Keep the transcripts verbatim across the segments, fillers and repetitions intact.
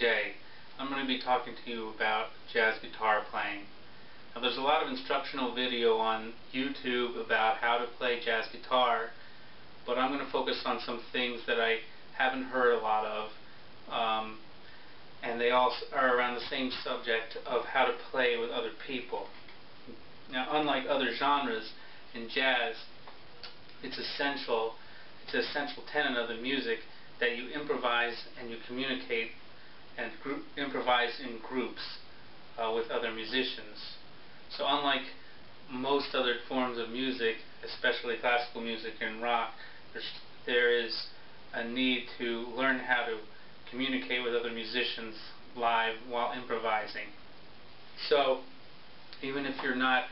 J. I'm going to be talking to you about jazz guitar playing. Now, there's a lot of instructional video on YouTube about how to play jazz guitar, but I'm going to focus on some things that I haven't heard a lot of, um, and they all are around the same subject of how to play with other people. Now, unlike other genres, in jazz, it's essential, it's an essential tenet of the music that you improvise and you communicate and group, improvise in groups uh, with other musicians. So unlike most other forms of music, especially classical music and rock, there's, there is a need to learn how to communicate with other musicians live while improvising. So even if you're not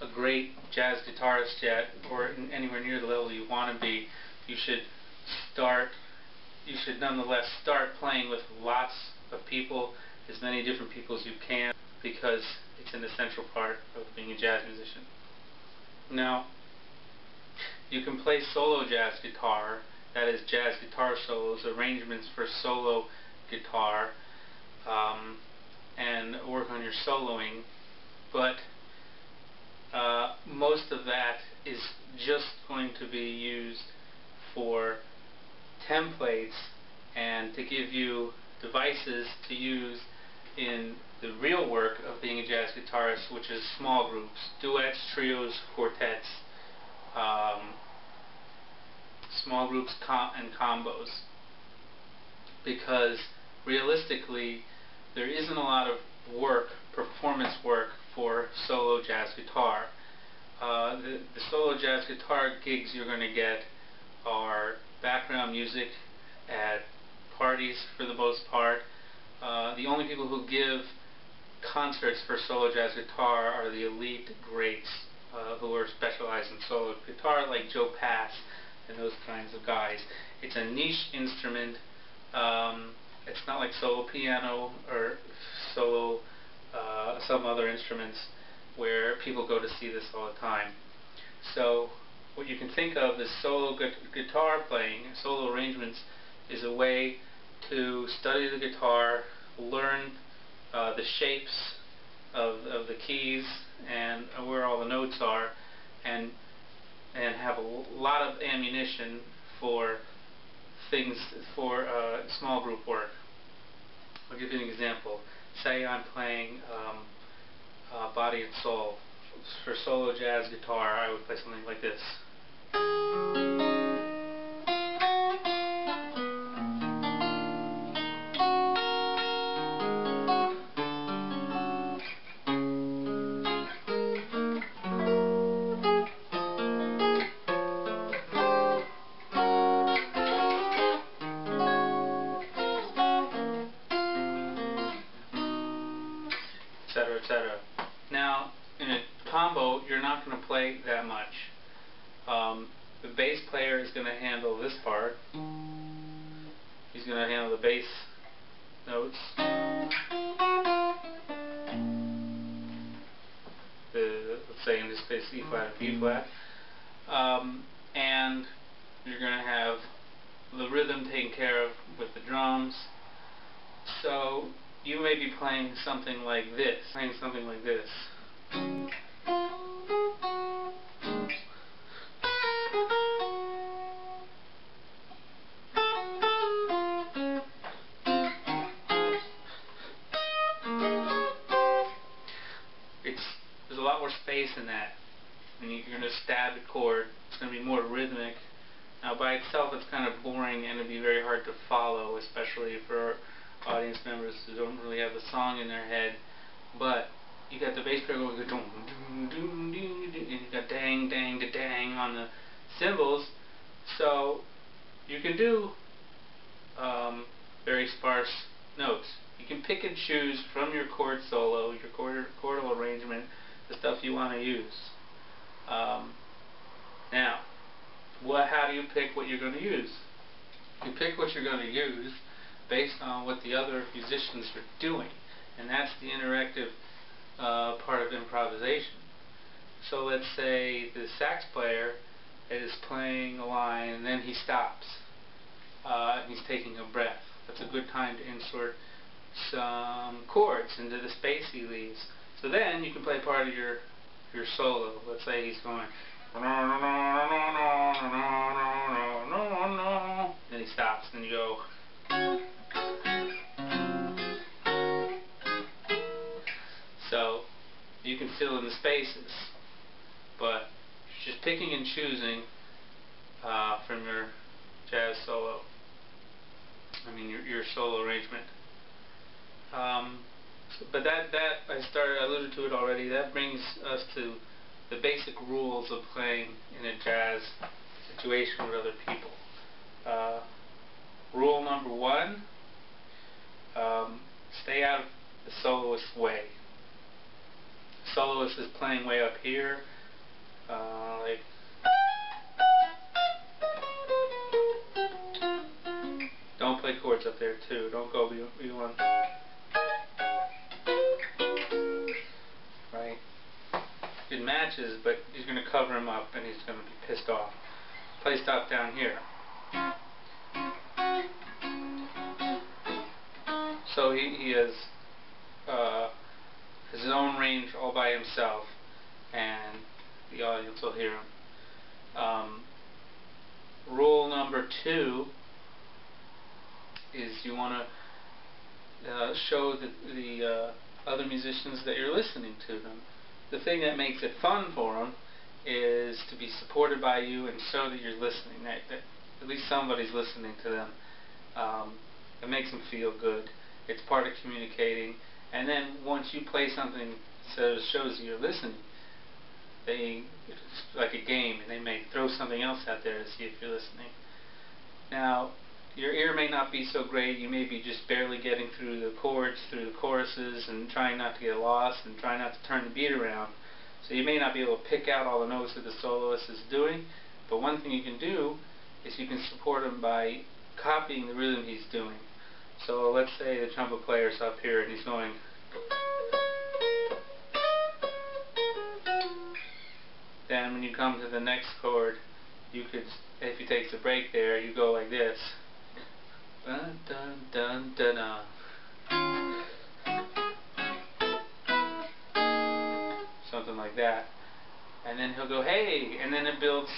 a great jazz guitarist yet or anywhere near the level you want to be, you should start you should nonetheless start playing with lots of people, as many different people as you can, because it's an essential part of being a jazz musician. Now, you can play solo jazz guitar, that is jazz guitar solos, arrangements for solo guitar, um, and work on your soloing, but uh, most of that is just going to be used for templates and to give you devices to use in the real work of being a jazz guitarist, which is small groups, duets, trios, quartets, um, small groups com and combos, because realistically there isn't a lot of work, performance work, for solo jazz guitar. Uh, the, the solo jazz guitar gigs you're going to get are background music at parties for the most part. Uh, the only people who give concerts for solo jazz guitar are the elite greats uh, who are specialized in solo guitar, like Joe Pass and those kinds of guys. It's a niche instrument. Um, it's not like solo piano or solo uh, some other instruments where people go to see this all the time. So what you can think of as solo gu guitar playing, solo arrangements, is a way to study the guitar, learn uh, the shapes of, of the keys and where all the notes are, and, and have a lot of ammunition for things, for uh, small group work. I'll give you an example. Say I'm playing um, uh, Body and Soul. For solo jazz guitar, I would play something like this. Etc, et cetera. Now, in a combo, you're not going to play that much. Um, the bass player is going to handle this part. He's going to handle the bass notes, the, let's say in this case E flat and B flat, um, and you're going to have the rhythm taken care of with the drums. So you may be playing something like this, playing something like this. It's, there's a lot more space in that, and you're going to stab a chord. It's going to be more rhythmic. Now, by itself, it's kind of boring, and it'd be very hard to follow, especially for audience members who don't really have a song in their head. But you got the bass player going, doom, doom, doom, doom, doom, and you got dang, dang, da, dang on the cymbals. So you can do um, very sparse notes. You can pick and choose from your chord solo, your chord, chordal arrangement, the stuff you want to use. Um, now, what? How do you pick what you're going to use? You pick what you're going to use based on what the other musicians are doing, and that's the interactive uh, part of improvisation. So let's say the sax player is playing a line and then he stops, uh, and he's taking a breath. That's a good time to insert some chords into the space he leaves. So then you can play part of your your solo. Let's say he's going, and he stops, and you go. So you can fill in the spaces, but just picking and choosing uh, from your jazz solo. I mean your your solo arrangement. Um, but that, that, I started, I alluded to it already, that brings us to the basic rules of playing in a jazz situation with other people. Uh, rule number one, um, stay out of the soloist's way. The soloist is playing way up here, uh, like, don't play chords up there too, don't go beyond. It matches, but he's going to cover him up and he's going to be pissed off. Play stuff down here. So he, he has uh, his own range all by himself, and the audience will hear him. Um, rule number two is you want to uh, show the, the uh, other musicians that you're listening to them. The thing that makes it fun for them is to be supported by you and show that you're listening, that, that at least somebody's listening to them. Um, it makes them feel good. It's part of communicating. And then once you play something that shows that you're listening, they, it's like a game, and they may throw something else out there to see if you're listening. Now, your ear may not be so great. You may be just barely getting through the chords, through the choruses, and trying not to get lost, and trying not to turn the beat around. So you may not be able to pick out all the notes that the soloist is doing, but one thing you can do is you can support him by copying the rhythm he's doing. So let's say the trumpet player's up here, and he's going... Then when you come to the next chord, you could, if he takes a break there, you go like this. Dun, dun, dun, dun, dun. Something like that. And then he'll go, hey! And then it builds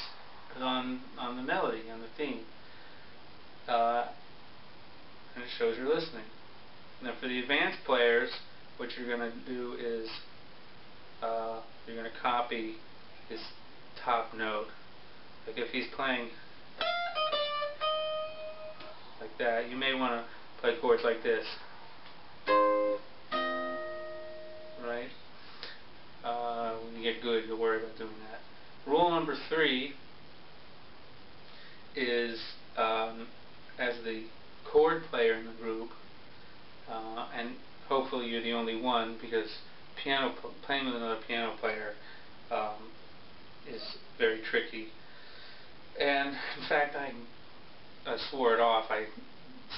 on, on the melody, on the theme. Uh, and it shows you're listening. Now for the advanced players, what you're going to do is uh, you're going to copy his top note. Like if he's playing like that, you may want to play chords like this, right? Uh, when you get good, you'll worry about doing that. Rule number three is, um, as the chord player in the group, uh, and hopefully you're the only one, because piano playing with another piano player um, is very tricky. And in fact, I. I swore it off. I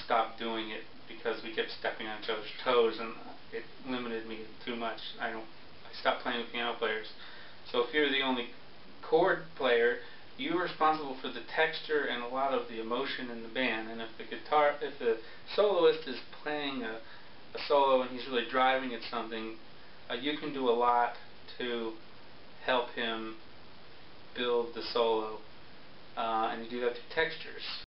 stopped doing it because we kept stepping on each other's toes, and it limited me too much. I don't. I stopped playing with piano players. So if you're the only chord player, you're responsible for the texture and a lot of the emotion in the band. And if the guitar, if the soloist is playing a, a solo and he's really driving at something, uh, you can do a lot to help him build the solo, uh, and you do that through textures.